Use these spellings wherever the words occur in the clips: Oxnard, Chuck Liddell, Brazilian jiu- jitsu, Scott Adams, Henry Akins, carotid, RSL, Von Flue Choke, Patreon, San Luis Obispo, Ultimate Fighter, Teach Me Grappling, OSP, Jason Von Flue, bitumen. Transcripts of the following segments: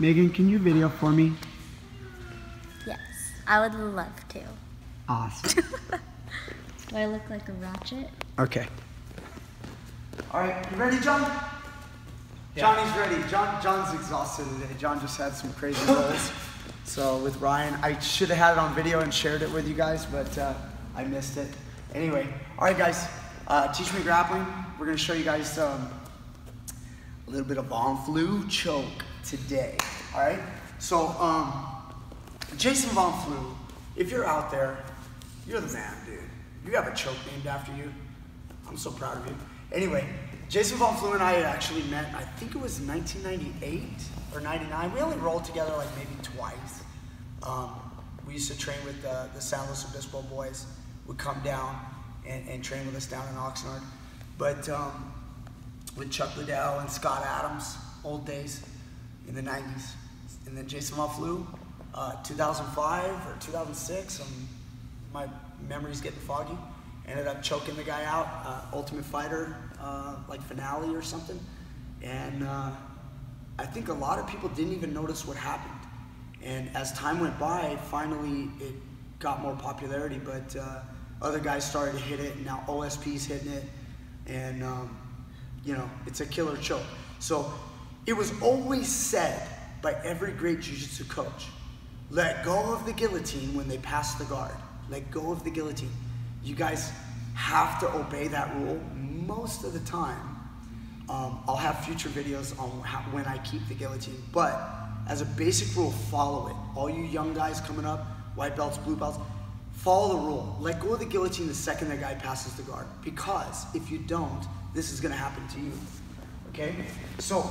Megan, can you video for me? Yes, I would love to. Awesome. Do I look like a ratchet? Okay. All right, you ready, John? Yeah. Johnny's ready. John's exhausted today. John just had some crazy rolls. So with Ryan, I should have had it on video and shared it with you guys, but I missed it. Anyway, all right, guys, teach me grappling. We're gonna show you guys a little bit of Von Flue choke today. All right. So Jason Von Flue, if you're out there, you're the man, dude. You have a choke named after you. I'm so proud of you. Anyway, Jason Von Flue and I had actually met, I think it was 1998 or 99. We only rolled together like maybe twice. We used to train with the San Luis Obispo boys. Would come down and train with us down in Oxnard. But with Chuck Liddell and Scott Adams, old days in the 90s. And then Jason Von Flue, 2005 or 2006, my memory's getting foggy. Ended up choking the guy out, Ultimate Fighter, like finale or something. And I think a lot of people didn't even notice what happened. And as time went by, finally it got more popularity, but other guys started to hit it, and now OSP's hitting it. And you know, it's a killer choke. So it was always said by every great jiu-jitsu coach, let go of the guillotine when they pass the guard. Let go of the guillotine. You guys have to obey that rule most of the time. I'll have future videos on when I keep the guillotine, but as a basic rule, follow it. All you young guys coming up, white belts, blue belts, follow the rule. Let go of the guillotine the second that guy passes the guard, because if you don't, this is gonna happen to you, okay? So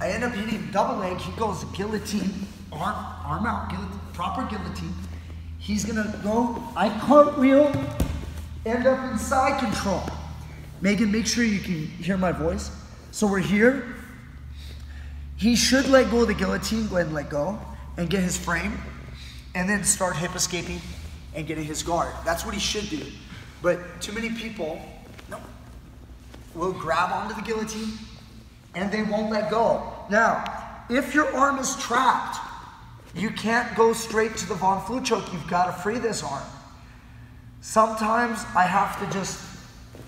I end up hitting double leg. He goes guillotine, arm out, guillotine, proper guillotine. He's gonna go, I cartwheel, end up in side control. Megan, make sure you can hear my voice. So we're here. He should let go of the guillotine, go ahead and let go, and get his frame, and then start hip escaping and getting his guard. That's what he should do. But too many people will grab onto the guillotine and they won't let go. Now, if your arm is trapped, you can't go straight to the Von Flue choke. You've got to free this arm. Sometimes I have to just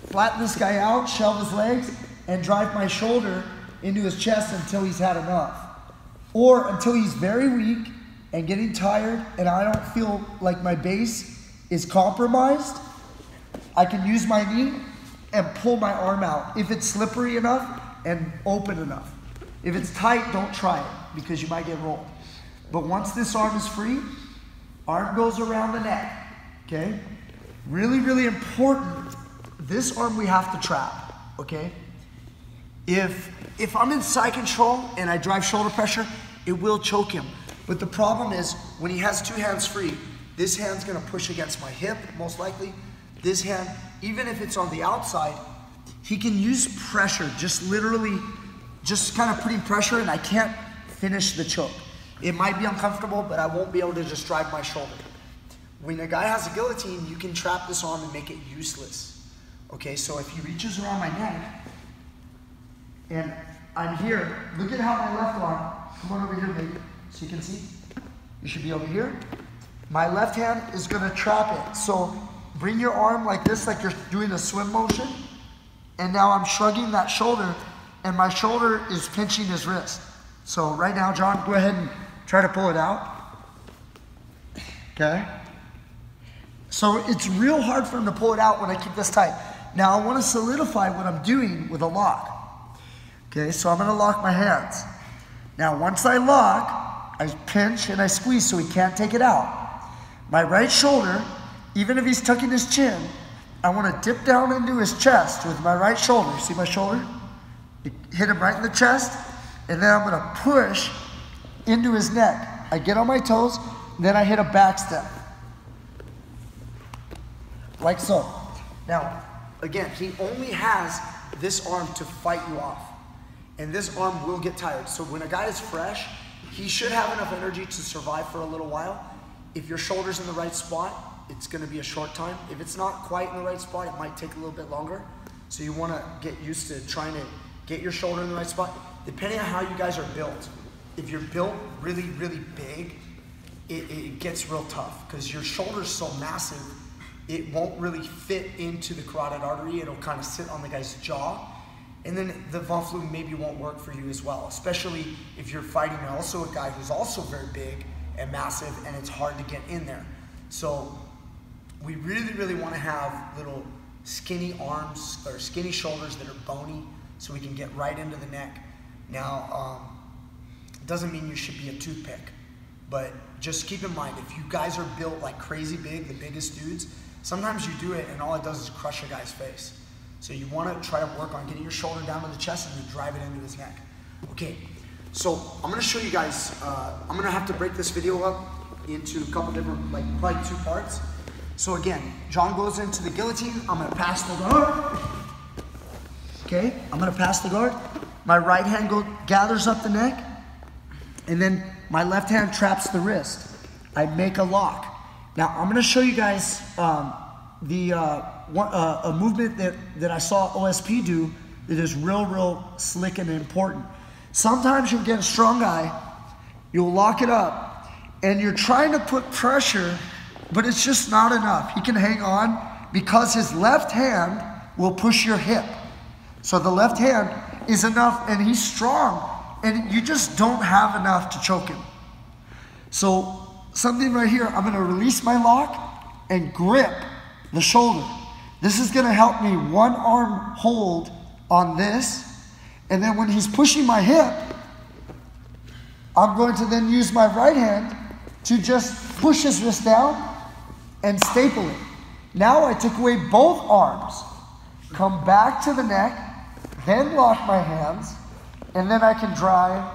flatten this guy out, shove his legs, and drive my shoulder into his chest until he's had enough. Or until he's very weak and getting tired and I don't feel like my base is compromised, I can use my knee and pull my arm out if it's slippery enough and open enough. If it's tight, don't try it because you might get rolled. But once this arm is free, arm goes around the neck, okay? Really, really important, this arm we have to trap, okay? If I'm in side control and I drive shoulder pressure, it will choke him. But the problem is, when he has two hands free, this hand's gonna push against my hip, most likely. This hand, even if it's on the outside, he can use pressure, just literally, just kind of putting pressure, and I can't finish the choke. It might be uncomfortable, but I won't be able to just drive my shoulder. When a guy has a guillotine, you can trap this arm and make it useless. Okay, so if he reaches around my neck, and I'm here, look at how my left arm, come on over here, baby, so you can see. You should be over here. My left hand is gonna trap it. So bring your arm like this, like you're doing a swim motion, and now I'm shrugging that shoulder, and my shoulder is pinching his wrist. So right now, John, go ahead and try to pull it out, okay? So it's real hard for him to pull it out when I keep this tight. Now I wanna solidify what I'm doing with a lock. Okay, so I'm gonna lock my hands. Now once I lock, I pinch and I squeeze so he can't take it out. My right shoulder, even if he's tucking his chin, I wanna dip down into his chest with my right shoulder. See my shoulder? Hit him right in the chest, and then I'm gonna push into his neck. I get on my toes, and then I hit a back step. Like so. Now, again, he only has this arm to fight you off. And this arm will get tired. So when a guy is fresh, he should have enough energy to survive for a little while. If your shoulder's in the right spot, it's gonna be a short time. If it's not quite in the right spot, it might take a little bit longer. So you wanna get used to trying to get your shoulder in the right spot, depending on how you guys are built. if you're built really, really big, it gets real tough because your shoulder's so massive, it won't really fit into the carotid artery. It'll kind of sit on the guy's jaw. And then the Von Flue maybe won't work for you as well, especially if you're fighting also a guy who's also very big and massive and it's hard to get in there. So we really, really want to have little skinny arms or skinny shoulders that are bony so we can get right into the neck. Now, it doesn't mean you should be a toothpick, but just keep in mind, if you guys are built like crazy big, the biggest dudes, sometimes you do it and all it does is crush a guy's face. So you want to try to work on getting your shoulder down to the chest and then drive it into his neck. Okay, so I'm going to show you guys, I'm going to have to break this video up into a couple different, like probably two parts. So again, John goes into the guillotine, I'm going to pass the guard. Okay, I'm going to pass the guard. My right hand gathers up the neck, and then my left hand traps the wrist. I make a lock. Now I'm going to show you guys a movement that I saw OSP do that is real, real slick and important. Sometimes you'll get a strong guy, you'll lock it up, and you're trying to put pressure, but it's just not enough. He can hang on because his left hand will push your hip. So the left hand is enough, and he's strong, and you just don't have enough to choke him. So something right here, I'm gonna release my lock and grip the shoulder. This is gonna help me one arm hold on this, and then when he's pushing my hip, I'm going to then use my right hand to just push his wrist down and staple it. Now I took away both arms, come back to the neck, then lock my hands, and then I can drive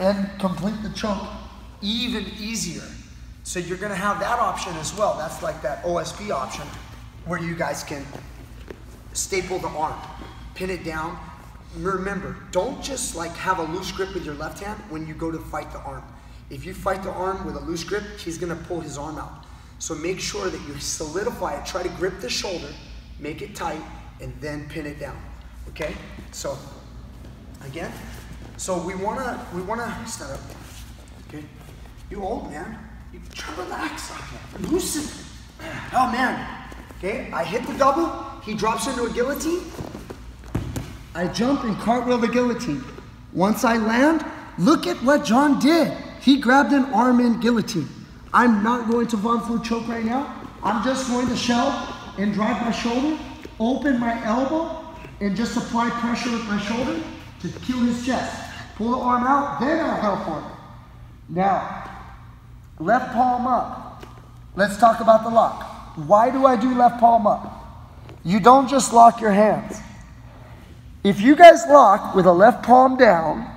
and complete the choke even easier. So you're gonna have that option as well. That's like that OSP option where you guys can staple the arm, pin it down. Remember, don't just like have a loose grip with your left hand when you go to fight the arm. If you fight the arm with a loose grip, he's gonna pull his arm out. So make sure that you solidify it, try to grip the shoulder, make it tight, and then pin it down, okay? So again, so we wanna stand up, okay? You old man, you try to relax, loosen. Oh man, okay, I hit the double, he drops into a guillotine, I jump and cartwheel the guillotine. Once I land, look at what John did. He grabbed an arm in guillotine. I'm not going to Von Flue choke right now. I'm just going to shell and drive my shoulder, open my elbow, and just apply pressure with my shoulder to kill his chest. Pull the arm out, then I'll go for it. Now, left palm up. Let's talk about the lock. Why do I do left palm up? You don't just lock your hands. If you guys lock with a left palm down,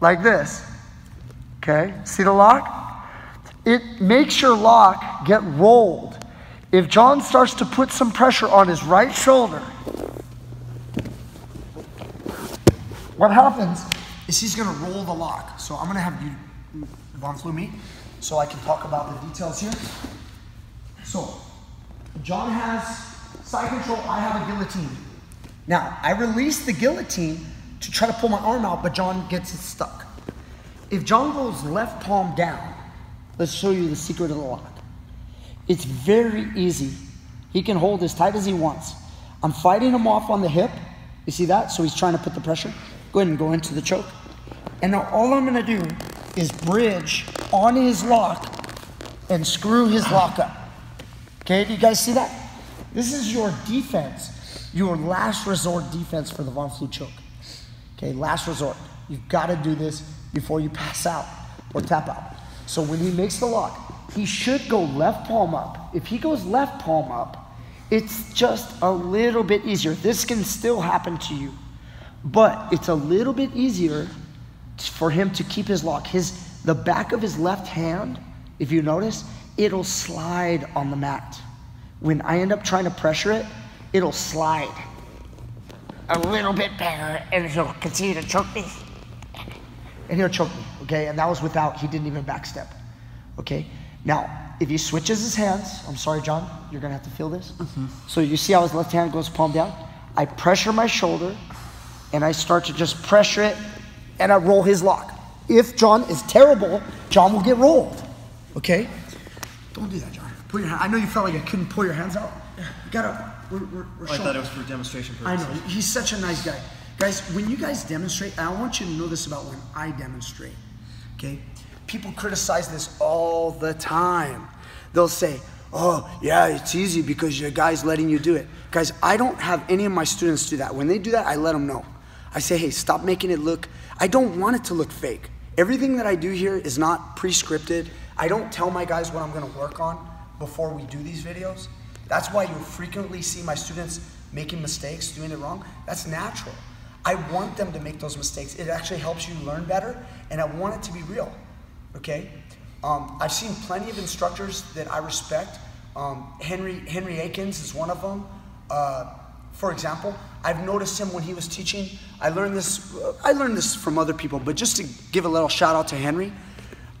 like this, okay, see the lock? It makes your lock get rolled. If John starts to put some pressure on his right shoulder, what happens is he's gonna roll the lock. So I'm gonna have you Von Flue me so I can talk about the details here. So John has side control, I have a guillotine. Now I release the guillotine to try to pull my arm out, but John gets it stuck. If John goes left palm down, let's show you the secret of the lock. It's very easy. He can hold as tight as he wants. I'm fighting him off on the hip. You see that? So he's trying to put the pressure. Go ahead and go into the choke. And now all I'm gonna do is bridge on his lock and screw his lock up. Okay, do you guys see that? This is your defense, your last resort defense for the Von Flue choke. Okay, last resort. You've gotta do this before you pass out or tap out. So when he makes the lock, he should go left palm up. If he goes left palm up, it's just a little bit easier. This can still happen to you, but it's a little bit easier for him to keep his lock. The back of his left hand, if you notice, it'll slide on the mat. When I end up trying to pressure it, it'll slide a little bit better and he'll continue to choke me. And he'll choke me, okay? And that was without, he didn't even backstep, okay? Now, if he switches his hands, I'm sorry, John, you're gonna have to feel this. So you see how his left hand goes palm down? I pressure my shoulder and I start to just pressure it and I roll his lock. If John is terrible, John will get rolled. Okay? Don't do that, John. Put your hand. I know you felt like I couldn't pull your hands out. You gotta. We're I thought it was for demonstration purposes. I know. He's such a nice guy. Guys, when you guys demonstrate, I want you to know this about when I demonstrate. Okay? People criticize this all the time. They'll say, oh, yeah, it's easy because your guy's letting you do it. Guys, I don't have any of my students do that. When they do that, I let them know. I say, hey, stop making it look, I don't want it to look fake. Everything that I do here is not pre-scripted. I don't tell my guys what I'm gonna work on before we do these videos. That's why you'll frequently see my students making mistakes, doing it wrong. That's natural. I want them to make those mistakes. It actually helps you learn better, and I want it to be real, okay? I've seen plenty of instructors that I respect. Henry Akins is one of them. For example, I've noticed him when he was teaching. I learned this from other people, but just to give a little shout out to Henry,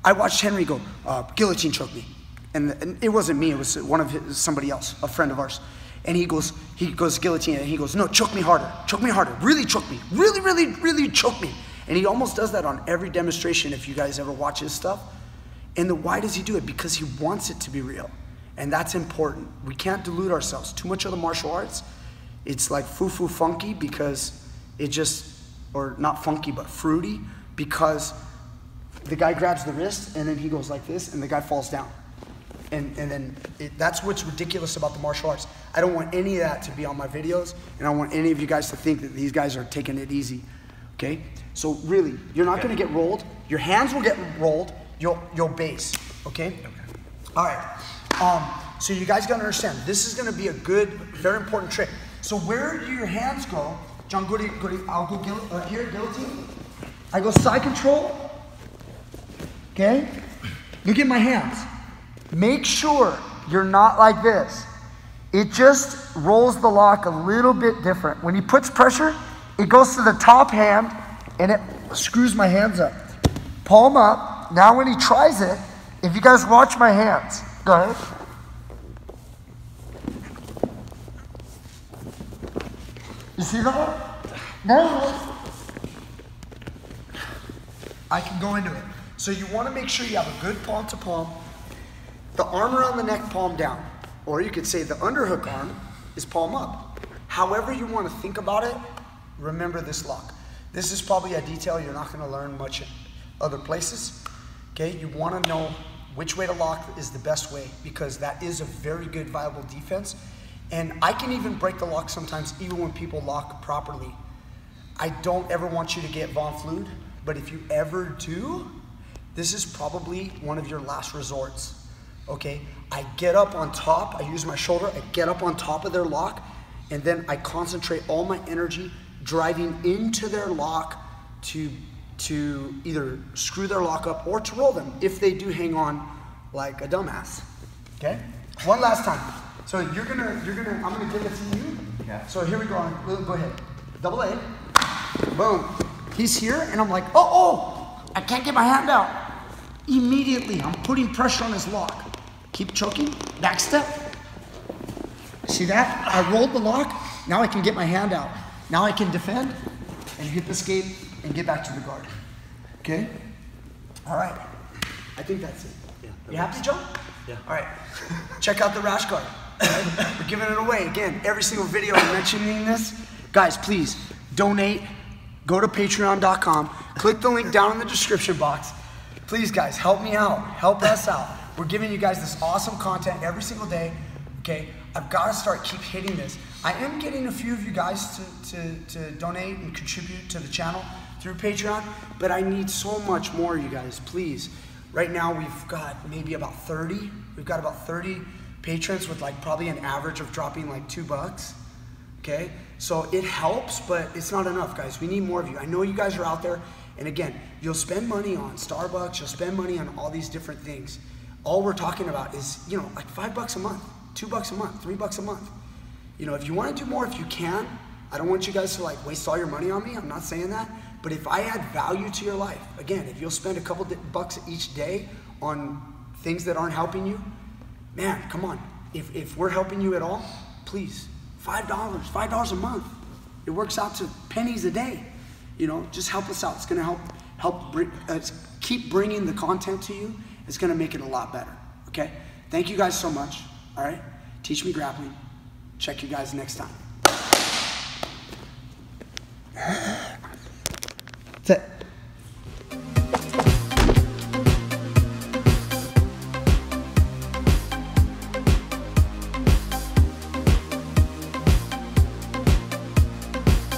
I watched Henry go, guillotine choke me. And it wasn't me, it was one of his, somebody else, a friend of ours. And he goes guillotine, and he goes, no, choke me harder, really choke me, really, really, really choke me. And he almost does that on every demonstration if you guys ever watch his stuff. And why does he do it? Because he wants it to be real. And that's important. We can't delude ourselves. Too much of the martial arts, it's like foo-foo funky because it just, or not funky, but fruity, because the guy grabs the wrist and then he goes like this and the guy falls down. And then that's what's ridiculous about the martial arts. I don't want any of that to be on my videos, and I don't want any of you guys to think that these guys are taking it easy, okay? So really, you're not gonna get rolled. Your hands will get rolled. Your base, okay? Okay. All right, so you guys gotta understand, this is gonna be a good, very important trick. So where do your hands go? John, I'll go here, guillotine. I go side control, okay? Look at my hands. Make sure you're not like this. It just rolls the lock a little bit different. When he puts pressure, it goes to the top hand and it screws my hands up. Palm up. Now when he tries it, if you guys watch my hands, go ahead. You see that? No. I can go into it. So you want to make sure you have a good palm to palm. The arm around the neck, palm down. Or you could say the underhook arm is palm up. However you want to think about it, remember this lock. This is probably a detail you're not going to learn much in other places. Okay, you want to know which way to lock is the best way, because that is a very good viable defense. And I can even break the lock sometimes, even when people lock properly. I don't ever want you to get Von Flued, but if you ever do, this is probably one of your last resorts. Okay, I get up on top, I use my shoulder, I get up on top of their lock, and then I concentrate all my energy driving into their lock to either screw their lock up or to roll them if they do hang on like a dumbass. Okay? One last time. So I'm gonna give it to you. Yeah. So here we go. Go ahead. Double A. Boom. He's here and I'm like, oh, I can't get my hand out. Immediately, I'm putting pressure on his lock. Keep choking. Back step. See that? I rolled the lock. Now I can get my hand out. Now I can defend and hip escape and get back to the guard. Okay? All right. I think that's it. Yeah, you happy, John? Yeah. All right. Check out the rash guard. Right? We're giving it away. Again, every single video I'm mentioning this. Guys, please, donate. Go to patreon.com. Click the link down in the description box. Please, guys, help me out. Help us out. We're giving you guys this awesome content every single day. Okay? I've got to keep hitting this. I am getting a few of you guys to donate and contribute to the channel through Patreon, but I need so much more, you guys, please. Right now we've got maybe about 30. We've got about 30 patrons with like probably an average of dropping like $2. Okay, so it helps, but it's not enough, guys. We need more of you. I know you guys are out there, and again, you'll spend money on Starbucks, you'll spend money on all these different things. All we're talking about is, you know, like $5 a month, $2 a month, $3 a month. You know, if you want to do more, if you can. I don't want you guys to like waste all your money on me. I'm not saying that. But if I add value to your life, again, if you'll spend a couple bucks each day on things that aren't helping you, man, come on. If we're helping you at all, please, $5 a month. It works out to pennies a day. You know, just help us out. It's gonna help help keep bringing the content to you. It's gonna make it a lot better, okay? Thank you guys so much, all right? Teach me grappling. Check you guys next time.